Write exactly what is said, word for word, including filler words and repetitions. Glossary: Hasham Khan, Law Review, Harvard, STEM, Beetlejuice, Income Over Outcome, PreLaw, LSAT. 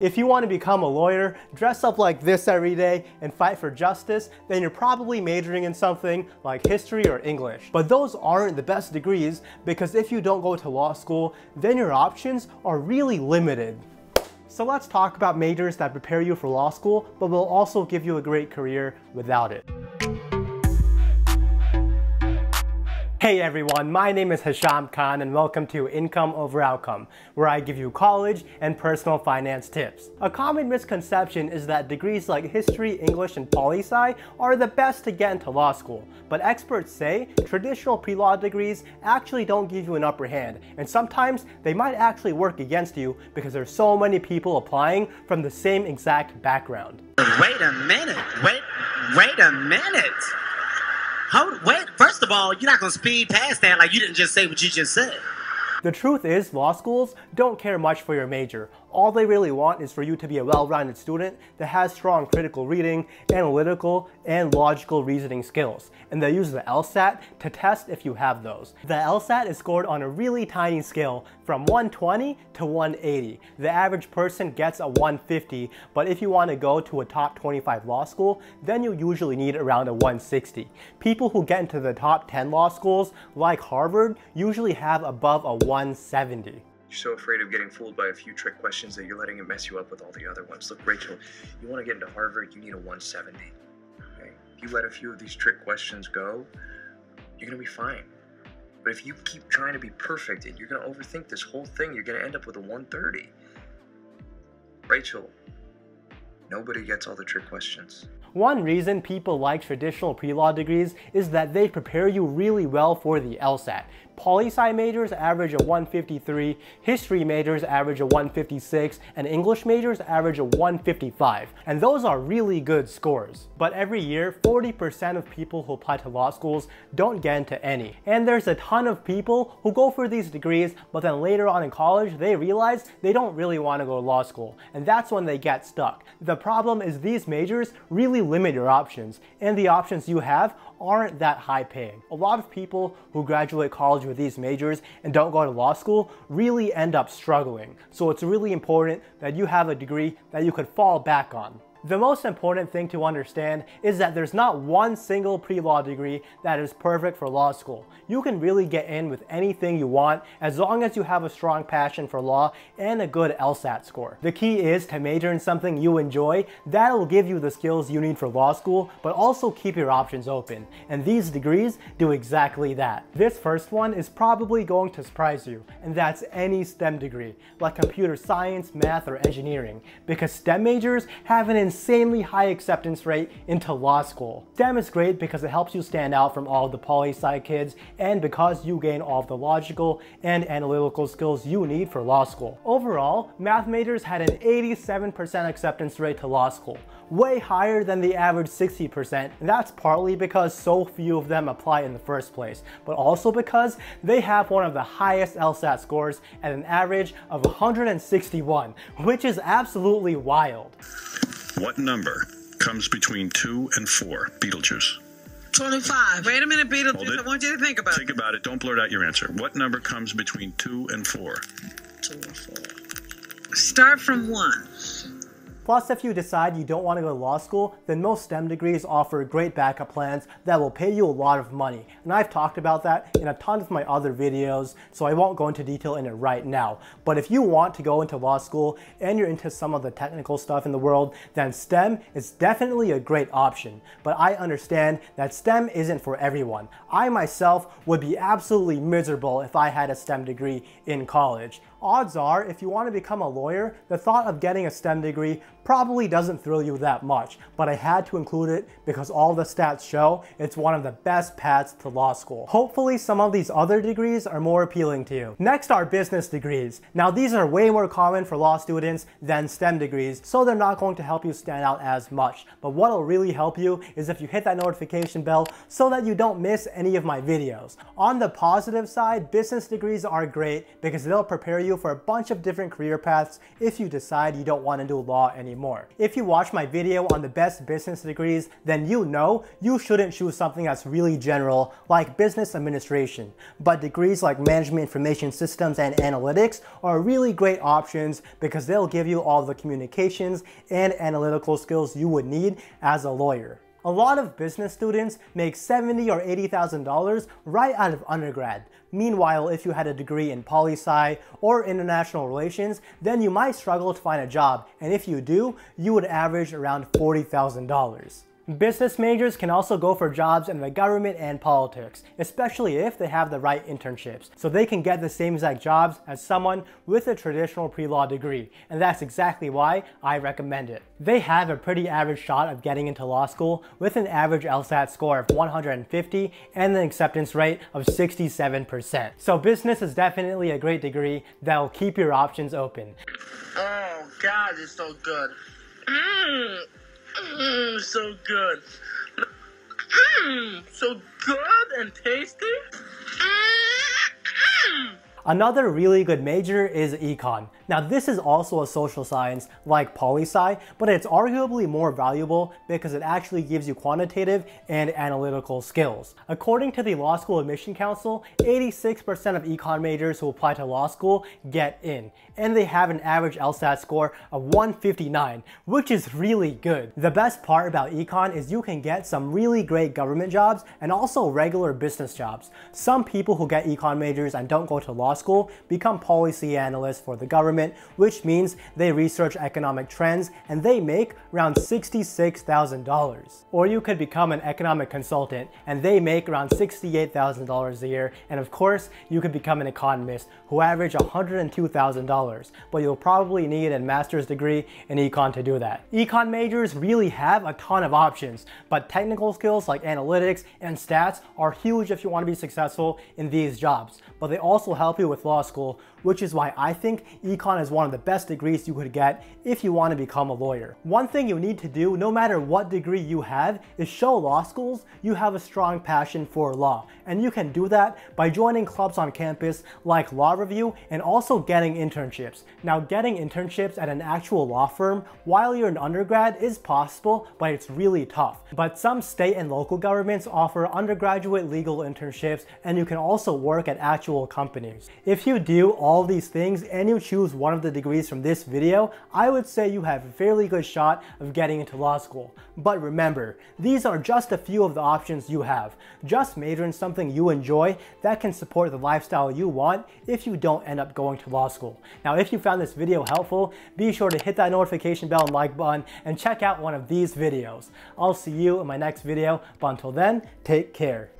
If you want to become a lawyer, dress up like this every day, and fight for justice, then you're probably majoring in something like history or English. But those aren't the best degrees, because if you don't go to law school, then your options are really limited. So let's talk about majors that prepare you for law school, but will also give you a great career without it. Hey everyone, my name is Hasham Khan and welcome to Income Over Outcome, where I give you college and personal finance tips. A common misconception is that degrees like history, English, and poli-sci are the best to get into law school, but experts say traditional pre-law degrees actually don't give you an upper hand, and sometimes they might actually work against you because there's so many people applying from the same exact background. Wait a minute, wait, wait a minute! Hold, wait, first of all, you're not going to speed past that like you didn't just say what you just said. The truth is, law schools don't care much for your major. All they really want is for you to be a well-rounded student that has strong critical reading, analytical, and logical reasoning skills. And they use the LSAT to test if you have those. The LSAT is scored on a really tiny scale from one twenty to one eighty. The average person gets a one fifty, but if you want to go to a top twenty-five law school, then you usually need around a one sixty. People who get into the top ten law schools, like Harvard, usually have above a one seventy. You're so afraid of getting fooled by a few trick questions that you're letting it mess you up with all the other ones. Look, Rachel, you want to get into Harvard, you need a one seventy. Okay? If you let a few of these trick questions go, you're going to be fine. But if you keep trying to be perfect, and you're going to overthink this whole thing, you're going to end up with a one thirty. Rachel, nobody gets all the trick questions. One reason people like traditional pre-law degrees is that they prepare you really well for the LSAT. Poli-sci majors average a one fifty-three, history majors average a one fifty-six, and English majors average a one fifty-five. And those are really good scores. But every year, forty percent of people who apply to law schools don't get into any. And there's a ton of people who go for these degrees, but then later on in college, they realize they don't really want to go to law school. And that's when they get stuck. The problem is these majors really limit your options, and the options you have aren't that high paying. A lot of people who graduate college with these majors and don't go to law school really end up struggling. So it's really important that you have a degree that you could fall back on. The most important thing to understand is that there's not one single pre-law degree that is perfect for law school. You can really get in with anything you want as long as you have a strong passion for law and a good LSAT score. The key is to major in something you enjoy that'll give you the skills you need for law school, but also keep your options open. And these degrees do exactly that. This first one is probably going to surprise you, and that's any STEM degree, like computer science, math, or engineering, because STEM majors have an insanely high acceptance rate into law school. STEM is great because it helps you stand out from all the poli-sci kids, and because you gain all of the logical and analytical skills you need for law school. Overall, math majors had an eighty-seven percent acceptance rate to law school, way higher than the average sixty percent. And that's partly because so few of them apply in the first place, but also because they have one of the highest LSAT scores at an average of one hundred sixty-one, which is absolutely wild. What number comes between two and four? Beetlejuice. twenty-five. Wait a minute, Beetlejuice. I want you to think about it. Think about it. Don't blurt out your answer. What number comes between two and four? Two and four. Start from one. Plus, if you decide you don't want to go to law school, then most STEM degrees offer great backup plans that will pay you a lot of money. And I've talked about that in a ton of my other videos, so I won't go into detail in it right now. But if you want to go into law school and you're into some of the technical stuff in the world, then STEM is definitely a great option. But I understand that STEM isn't for everyone. I myself would be absolutely miserable if I had a STEM degree in college. Odds are, if you want to become a lawyer, the thought of getting a STEM degree probably doesn't thrill you that much, but I had to include it because all the stats show it's one of the best paths to law school. Hopefully some of these other degrees are more appealing to you. Next are business degrees. Now these are way more common for law students than STEM degrees, so they're not going to help you stand out as much, but what'll really help you is if you hit that notification bell so that you don't miss any of my videos. On the positive side, business degrees are great because they'll prepare you for a bunch of different career paths if you decide you don't want to do law anymore. anymore. If you watch my video on the best business degrees, then you know you shouldn't choose something that's really general like business administration, but degrees like management information systems and analytics are really great options because they'll give you all the communications and analytical skills you would need as a lawyer. A lot of business students make seventy thousand dollars or eighty thousand dollars right out of undergrad. Meanwhile, if you had a degree in poli-sci or international relations, then you might struggle to find a job, and if you do, you would average around forty thousand dollars. Business majors can also go for jobs in the government and politics, especially if they have the right internships, so they can get the same exact jobs as someone with a traditional pre-law degree, and that's exactly why I recommend it. They have a pretty average shot of getting into law school with an average LSAT score of one hundred fifty and an acceptance rate of sixty-seven percent. So business is definitely a great degree that will keep your options open. Oh God, it's so good. Mm. Mmm, so good. Mmm, so good and tasty. Mm-hmm. Another really good major is econ. Now this is also a social science like poli-sci, but it's arguably more valuable because it actually gives you quantitative and analytical skills. According to the Law School Admission Council, eighty-six percent of econ majors who apply to law school get in, and they have an average LSAT score of one fifty-nine, which is really good. The best part about econ is you can get some really great government jobs and also regular business jobs. Some people who get econ majors and don't go to law school become policy analysts for the government, which means they research economic trends and they make around sixty-six thousand dollars. Or you could become an economic consultant and they make around sixty-eight thousand dollars a year. And of course, you could become an economist who average one hundred two thousand dollars, but you'll probably need a master's degree in econ to do that. Econ majors really have a ton of options, but technical skills like analytics and stats are huge if you want to be successful in these jobs, but they also help you with law school, which is why I think econ is one of the best degrees you could get if you want to become a lawyer. One thing you need to do, no matter what degree you have, is show law schools you have a strong passion for law, and you can do that by joining clubs on campus like Law Review and also getting internships. Now, getting internships at an actual law firm while you're an undergrad is possible, but it's really tough. But some state and local governments offer undergraduate legal internships, and you can also work at actual companies. If you do all these things and you choose one of the degrees from this video, I would say you have a fairly good shot of getting into law school. But remember, these are just a few of the options you have. Just major in something you enjoy that can support the lifestyle you want if you don't end up going to law school. Now, if you found this video helpful, be sure to hit that notification bell and like button and check out one of these videos. I'll see you in my next video, but until then, take care.